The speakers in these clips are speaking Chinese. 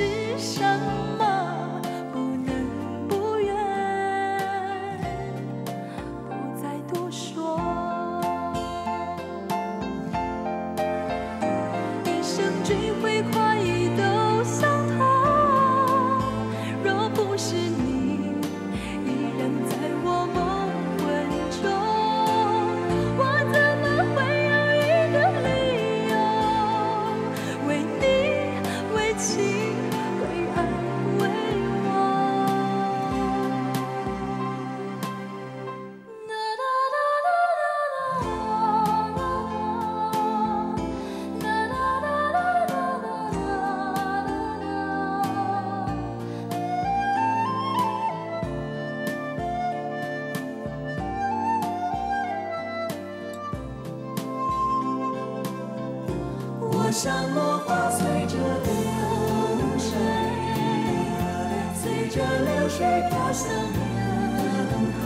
是什么不能不怨，不再多说。一生追悔快意都相同，若不是你依然在我梦魂中，我怎么会有一个理由为你为情？ 我像落花随着流水，随着流水飘向人海。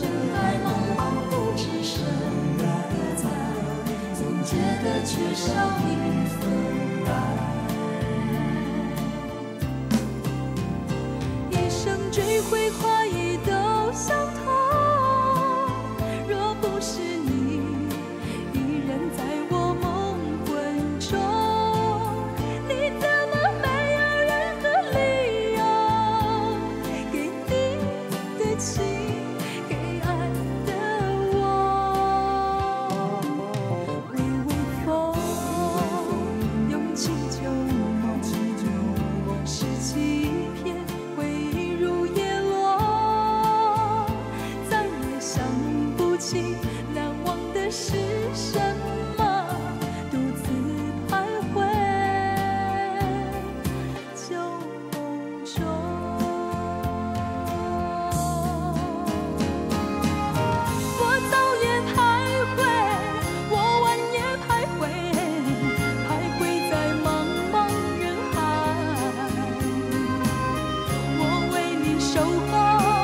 人海茫茫，不知身在，总觉得缺少一份爱。一生追悔快意都相同，若不是你。 难忘的是什么？独自徘徊旧梦中。我早夜徘徊，我晚夜徘徊，徘徊在茫茫人海。我为你守候。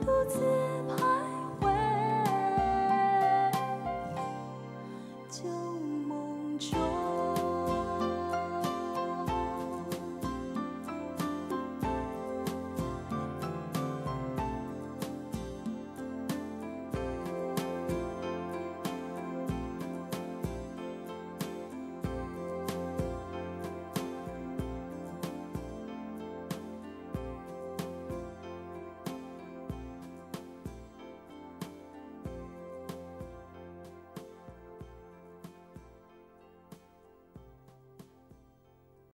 独自。